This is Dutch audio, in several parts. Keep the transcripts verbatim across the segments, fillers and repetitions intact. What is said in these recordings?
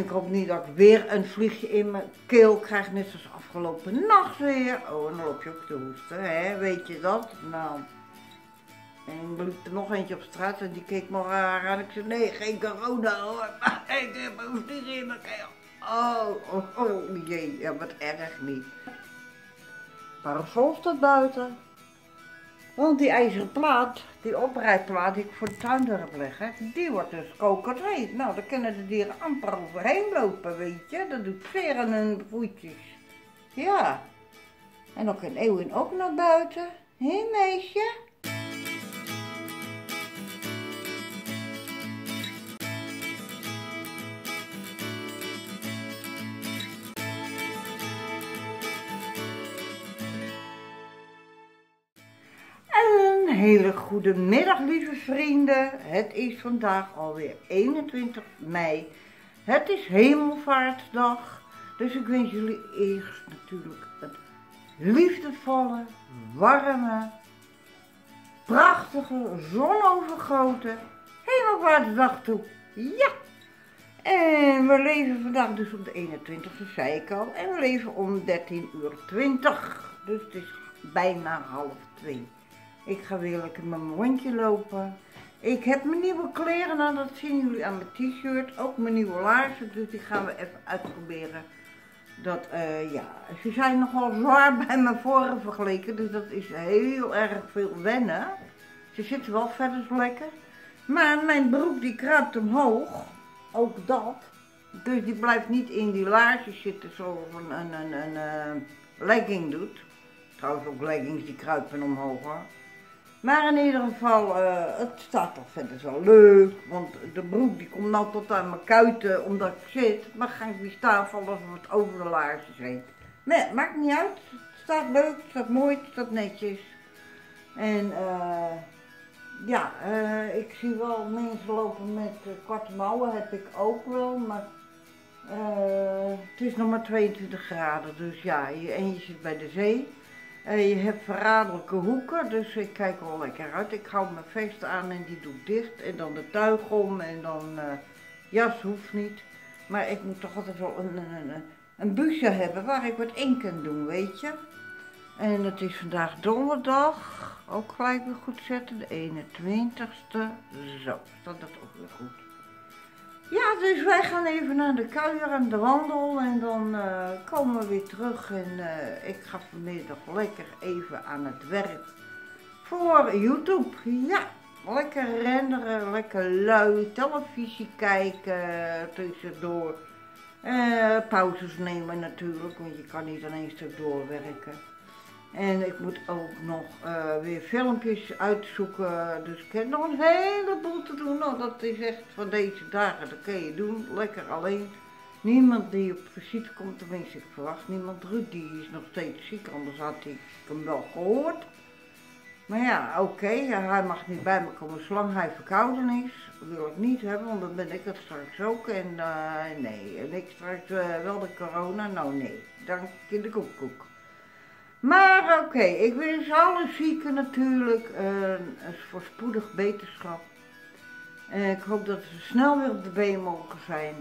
Ik hoop niet dat ik weer een vliegje in mijn keel krijg, net als afgelopen nacht weer. Oh, en dan loop je ook te hoesten, hè? Weet je dat? Nou, en ik liep er nog eentje op straat en die keek me raar aan. Ik zei, nee, geen corona hoor, maar ik heb een vliegje in mijn keel. Oh, oh, oh jee, ja, wat erg niet. Parasol staat buiten. Want die ijzeren plaat, die oprijplaat die ik voor de tuinder heb liggen, die wordt dus kokerheet. Nou, daar kunnen de dieren amper overheen lopen, weet je. Dat doet zeer aan hun voetjes. Ja. En dan kan Eeuwin ook naar buiten. Hé, meisje? Hele goede middag, lieve vrienden. Het is vandaag alweer eenentwintig mei. Het is Hemelvaartsdag. Dus ik wens jullie eerst natuurlijk een liefdevolle, warme, prachtige, zonovergoten Hemelvaartsdag toe. Ja! En we leven vandaag dus op de eenentwintigste, zei ik al. En we leven om dertien uur twintig. Dus het is bijna half twee. Ik ga weer lekker met mijn hondje lopen. Ik heb mijn nieuwe kleren, nou dat zien jullie aan mijn t-shirt. Ook mijn nieuwe laarzen, dus die gaan we even uitproberen. Dat, uh, ja, ze zijn nogal zwaar bij mijn vorige vergeleken, dus dat is heel erg veel wennen. Ze zitten wel verder lekker. Maar mijn broek die kruipt omhoog, ook dat. Dus die blijft niet in die laarsje zitten zoals een, een, een, een, een legging doet. Trouwens ook leggings die kruipen omhoog hoor. Maar in ieder geval, uh, het staat toch verder zo leuk, want de broek die komt nou tot aan mijn kuiten omdat ik zit, maar ga ik weer staan vallen als het over de laarsjes heen. Nee, maakt niet uit, het staat leuk, het staat mooi, het staat netjes. En uh, ja, uh, ik zie wel mensen lopen met uh, korte mouwen, heb ik ook wel, maar uh, het is nog maar tweeëntwintig graden, dus ja, je, en je zit bij de zee. Uh, je hebt verraderlijke hoeken, dus ik kijk er al lekker uit. Ik hou mijn vest aan en die doe ik dicht. En dan de tuig om en dan uh, jas hoeft niet. Maar ik moet toch altijd wel een, een, een busje hebben waar ik wat in kan doen, weet je. En het is vandaag donderdag. Ook gelijk weer goed zetten, de eenentwintigste. Zo, staat dat ook weer goed. Ja, dus wij gaan even naar de kuier en de wandel en dan uh, komen we weer terug en uh, ik ga vanmiddag lekker even aan het werk voor YouTube. Ja, lekker renderen, lekker lui, televisie kijken tussendoor, uh, pauzes nemen natuurlijk, want je kan niet aan één stuk doorwerken. En ik moet ook nog uh, weer filmpjes uitzoeken, dus ik heb nog een heleboel te doen. Nou, dat is echt van deze dagen, dat kun je doen, lekker alleen. Niemand die op visite komt, tenminste ik verwacht niemand. Ruud die is nog steeds ziek, anders had ik hem wel gehoord. Maar ja, oké, okay, hij mag niet bij me komen zolang hij verkouden is. Dat wil ik niet hebben, want dan ben ik het straks ook. En uh, nee, en ik straks uh, wel de corona, nou nee, dank in de koekkoek. Maar oké, okay, ik wens alle zieken natuurlijk een voorspoedig beterschap. En ik hoop dat ze snel weer op de been mogen zijn.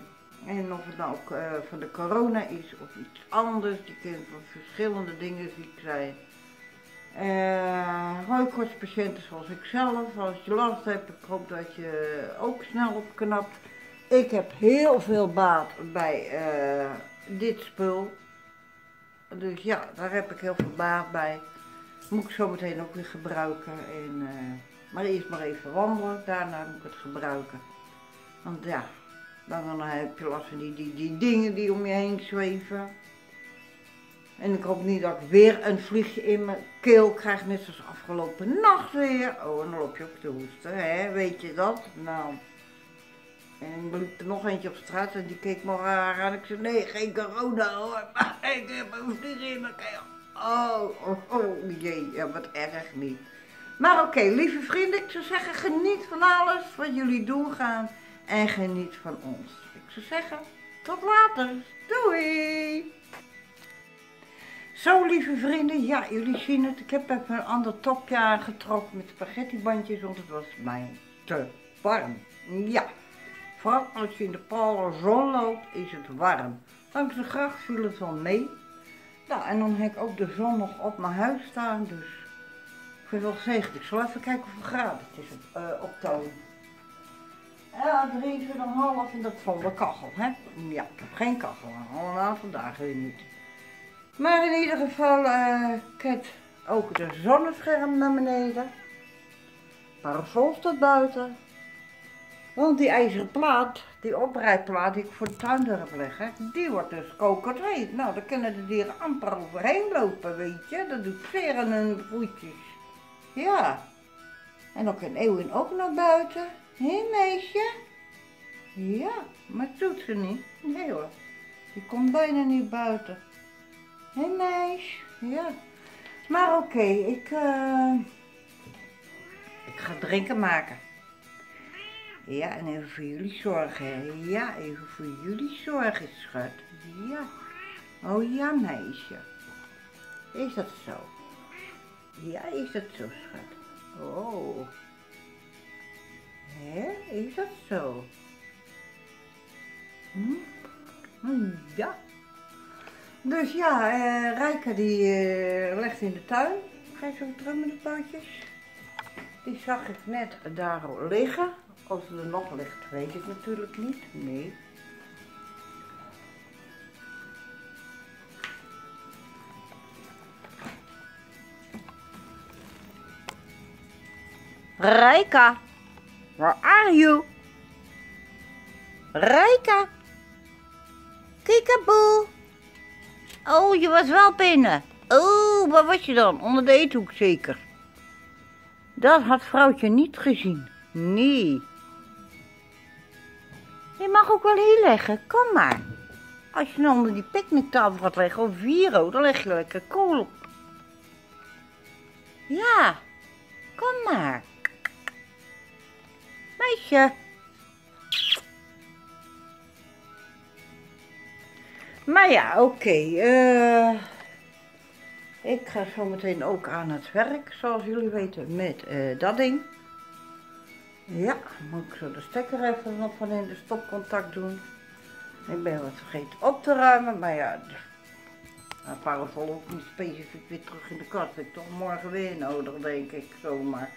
En of het nou ook uh, van de corona is of iets anders, die kunnen van verschillende dingen ziek zijn. Uh, Hooikoortspatiënten zoals ik zelf, als je last hebt, ik hoop dat je ook snel opknapt. Ik heb heel veel baat bij uh, dit spul. Dus ja, daar heb ik heel veel baat bij. Moet ik zo meteen ook weer gebruiken. En, uh, maar eerst maar even wandelen, daarna moet ik het gebruiken. Want ja, dan heb je last van die, die, die dingen die om je heen zweven. En ik hoop niet dat ik weer een vliegje in mijn keel krijg, net als afgelopen nacht weer. Oh, en dan loop je ook te hoesten, hè? Weet je dat? Nou. En er liep er nog eentje op straat en die keek me raar aan. Ik zei, nee, geen corona hoor, maar ik heb een vlieg in mijn keel. Oh, oh, oh, jee, ja, wat erg niet. Maar oké, okay, lieve vrienden, ik zou zeggen, geniet van alles wat jullie doen gaan. En geniet van ons. Ik zou zeggen, tot later. Doei! Zo, lieve vrienden, ja, jullie zien het. Ik heb even een ander topje aangetrokken met spaghettibandjes, want het was mij te warm. Ja. Vooral als je in de koude zon loopt, is het warm. Langs de gracht viel het wel mee. Nou, en dan heb ik ook de zon nog op mijn huis staan, dus ik vind het wel gezegd. Ik zal even kijken hoeveel graden het is op, uh, op toon. Ja, drieëntwintig komma vijf en dat van de kachel, hè? Ja, ik heb geen kachel, allemaal vandaag weer niet. Maar in ieder geval, uh, kijk, ook de zonnescherm naar beneden. Parasol staat buiten. Want die ijzeren plaat, die oprijplaat die ik voor de tuinder heb liggen, die wordt dus kokend heet. Nou, daar kunnen de dieren amper overheen lopen, weet je. Dat doet zeer aan hun voetjes. Ja. En dan kan Eeuwin ook naar buiten. Hé meisje? Ja, maar het doet ze niet. Nee hoor. Die komt bijna niet buiten. Hé meisje? Ja. Maar oké, okay, ik, uh, ik ga drinken maken. Ja, en even voor jullie zorgen. Ja, even voor jullie zorgen, schat. Ja. Oh ja, meisje. Is dat zo? Ja, is dat zo, schat? Oh. Hé, is dat zo? Hm? Hm, ja. Dus ja, eh, Rijka die eh, legt in de tuin. Ga je zo terug met de pootjes? Die zag ik net daar liggen. Als het er nog ligt, weet ik natuurlijk niet. Nee. Rijka, where are you? Rijka, kiekeboe. Oh, je was wel binnen. Oh, waar was je dan? Onder de eethoek zeker. Dat had vrouwtje niet gezien. Nee. Je mag ook wel hier leggen, kom maar. Als je nou onder die picknicktafel gaat leggen, of Viro, dan leg je lekker kool op. Ja, kom maar. Meisje. Maar ja, oké. Okay. Uh, ik ga zo meteen ook aan het werk, zoals jullie weten, met uh, dat ding. Ja, moet ik zo de stekker even nog van in de stopcontact doen. Ik ben wat vergeten op te ruimen, maar ja, een parasol ook niet specifiek weer terug in de kast. Ik toch morgen weer nodig, denk ik zomaar.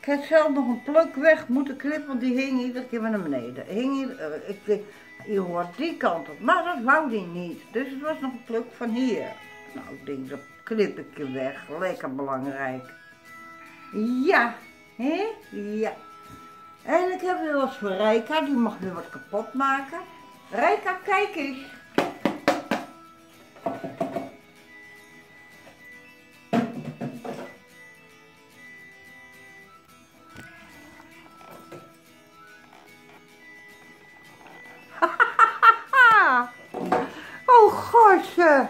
Ik heb zelf nog een pluk weg moeten knippen, want die hing iedere keer weer naar beneden. Hing hier, uh, ik, je hoort die kant op, maar dat wou die niet. Dus het was nog een pluk van hier. Nou, ik denk, dat knip ik je weg. Lekker belangrijk. Ja, hè? Ja. En ik heb weer wat voor Rijka, die mag weer wat kapot maken. Rijka, kijk eens. Oh, gorsje.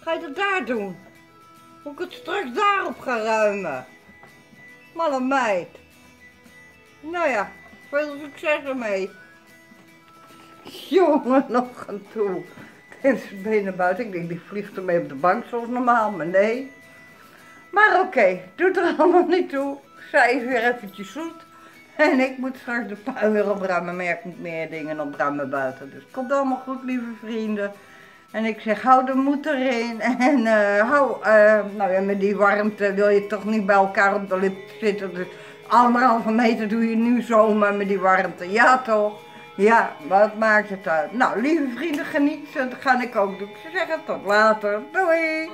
Ga je dat daar doen? Hoe ik het straks daarop ga ruimen? Malle meid. Nou ja, veel succes ermee. Jongen, nog aan toe. Tint zijn benen buiten. Ik denk, die vliegt ermee op de bank zoals normaal, maar nee. Maar oké, okay, doet er allemaal niet toe. Zij is weer eventjes zoet. En ik moet straks de puin weer opruimen, maar ik moet meer dingen opruimen buiten. Dus komt allemaal goed, lieve vrienden. En ik zeg, hou de moed erin en uh, hou, uh, nou ja, met die warmte wil je toch niet bij elkaar op de lip zitten. Dus anderhalve meter doe je nu zomaar met die warmte. Ja toch? Ja, wat maakt het uit? Nou, lieve vrienden, genieten, dat ga ik ook doen. Ze zeggen tot later. Doei!